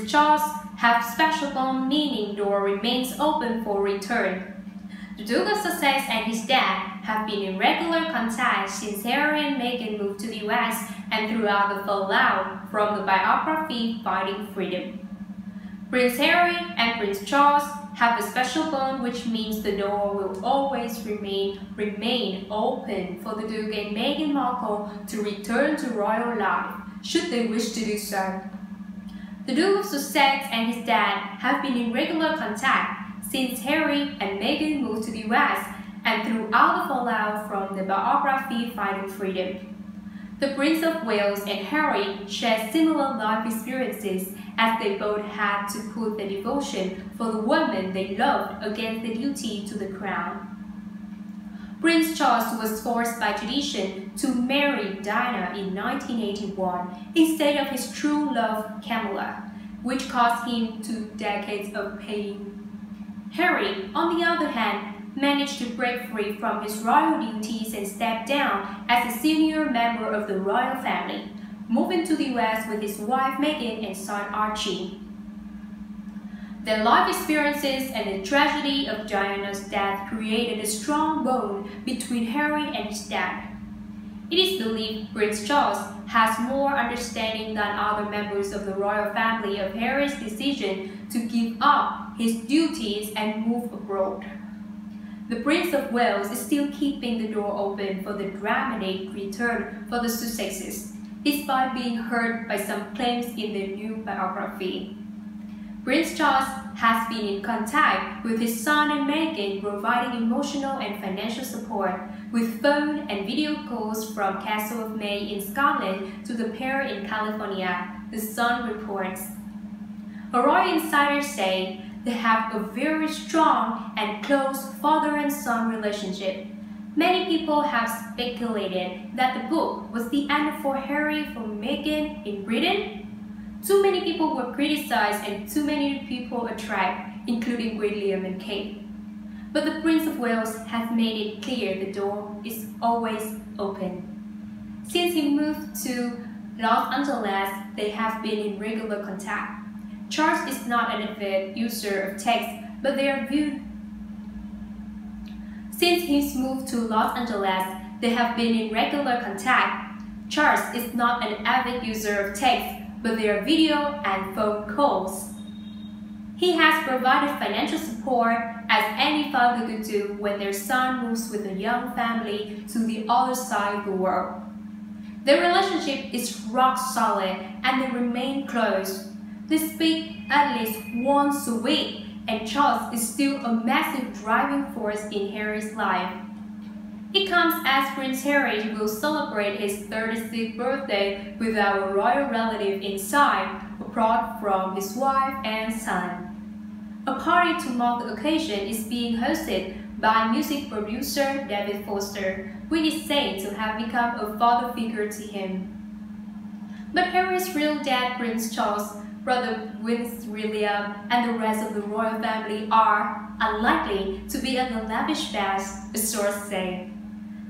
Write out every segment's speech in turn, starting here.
Prince Charles have special bond, meaning door remains open for return. The Duke of Sussex and his dad have been in regular contact since Harry and Meghan moved to the US and throughout the fallout from the biography Fighting Freedom. Prince Harry and Prince Charles have a special bond, which means the door will always remain open for the Duke and Meghan Markle to return to royal life, should they wish to do so. The Duke of Sussex and his dad have been in regular contact since Harry and Meghan moved to the US and throughout the fallout from the biography Fighting Freedom. The Prince of Wales and Harry shared similar life experiences, as they both had to put their devotion for the woman they loved against the duty to the crown. Prince Charles was forced by tradition to marry Diana in 1981 instead of his true love Camilla, which caused him 2 decades of pain. Harry, on the other hand, managed to break free from his royal duties and step down as a senior member of the royal family, moving to the US with his wife Meghan and son Archie. Their life experiences and the tragedy of Diana's death created a strong bond between Harry and his dad. It is believed Prince Charles has more understanding than other members of the royal family of Harry's decision to give up his duties and move abroad. The Prince of Wales is still keeping the door open for the dramatic return for the Sussexes, despite being hurt by some claims in their new biography. Prince Charles has been in contact with his son and Meghan, providing emotional and financial support with phone and video calls from Castle of May in Scotland to the pair in California, The Sun reports. A royal insider say, they have a very strong and close father and son relationship. Many people have speculated that the book was the end for Harry from Meghan in Britain. Too many people were criticized and too many people attracted, including William and Kate. But the Prince of Wales has made it clear the door is always open. Since he moved to Los Angeles, they have been in regular contact. Charles is not an avid user of text, but they are viewed. Since his move to Los Angeles, they have been in regular contact. Charles is not an avid user of text, but they are video and phone calls. He has provided financial support as any father could do when their son moves with a young family to the other side of the world. Their relationship is rock solid and they remain close. They speak at least once a week, and Charles is still a massive driving force in Harry's life. It comes as Prince Harry will celebrate his 36th birthday with our royal relative inside, apart from his wife and son. A party to mark the occasion is being hosted by music producer David Foster, which is said to have become a father figure to him. But Harry's real dad, Prince Charles, brother Prince William, and the rest of the royal family are unlikely to be at the lavish bash, a source said.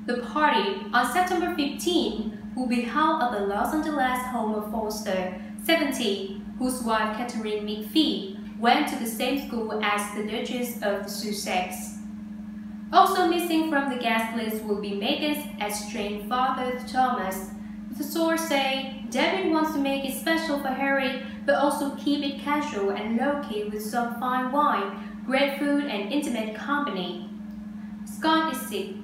The party on September 15 will be held at the Los Angeles home of Foster, 70, whose wife Catherine McPhee went to the same school as the Duchess of Sussex. Also missing from the guest list will be Meghan's estranged father Thomas. The source say David wants to make it special for Harry, but also keep it casual and low-key with some fine wine, great food, and intimate company. Scott is sick.